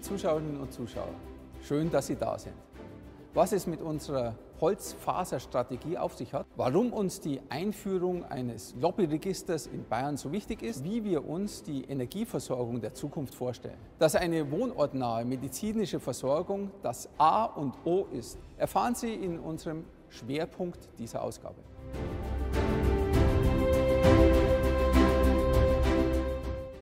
Liebe Zuschauerinnen und Zuschauer, schön, dass Sie da sind. Was es mit unserer Holzfaserstrategie auf sich hat, warum uns die Einführung eines Lobbyregisters in Bayern so wichtig ist, wie wir uns die Energieversorgung der Zukunft vorstellen. Dass eine wohnortnahe medizinische Versorgung das A und O ist, erfahren Sie in unserem Schwerpunkt dieser Ausgabe.